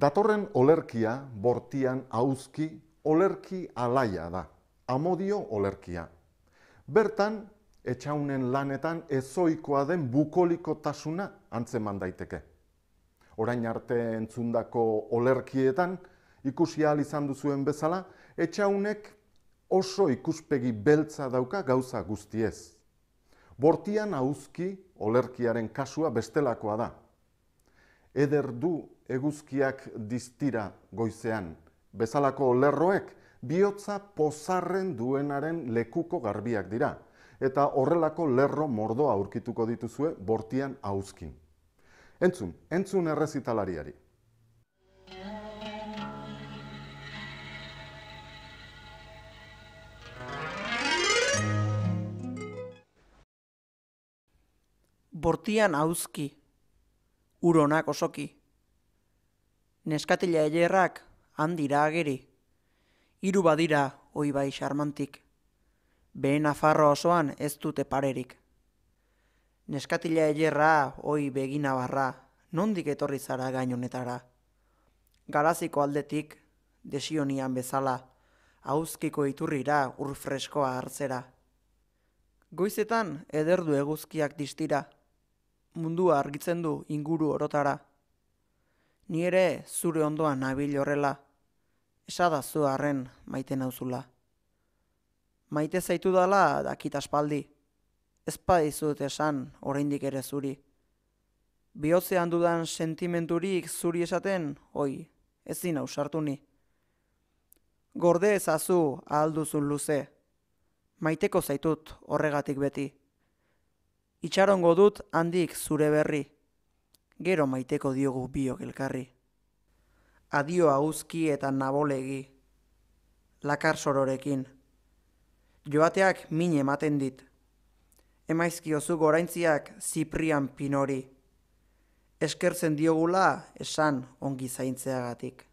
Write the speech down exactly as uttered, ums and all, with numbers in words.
Datorren olerkia, Bortian ahuzki, olerki alaia da, amodio olerkia. Bertan, etxaunen lanetan ezoikoa den bukolikotasuna antzeman daiteke. Orain arte entzundako olerkietan, ikusi ahal izan duzuen bezala, etxaunek oso ikuspegi beltza dauka gauza guztiez. Bortian ahuzki olerkiaren kasua bestelakoa da. Eder du eguzkiak diztira goizean, bezalako lerroek bihotza pozarren duenaren lekuko garbiak dira, eta horrelako lerro mordoa aurkituko dituzue Bortian ahuzkin. Entzun, entzun errezitalariari. Bortian ahuzki, uronak osoki. Neskatila elerrak handira ageri, hiru badira ohi bai xarmantik, behen Nafarroa osoan ez dute parerik. Neskatila elerra ohi beginabarra, nondik etorri zara gainonetara. Garaziko aldetik, desionian bezala, ahuzkiko iturrira ur freskoa hartzera. Goizetan ederdu eguzkiak distira, mundua argitzen du inguru orotara. Ni ere zure ondoan nabil horrela, esadazu arren maite nauzula. Maite zaitu dala dakit aspaldi, ez badizut esan oraindik ere zuri. Bihotzean dudan sentimenturik zuri esaten, oi, ezin ausartu ni. Gorde ezazu ahalduzun luze, maiteko zaitut horregatik beti. Itxarongo dut handik zure berri, gero maiteko diogu biok elkarri. Adio ahuzki eta nabolegi, lakar sororekin. Joateak min ematen dit. Emaizkiozu goraintziak Ziprian Pinori. Eskertzen diogula esan ongi zaintzeagatik.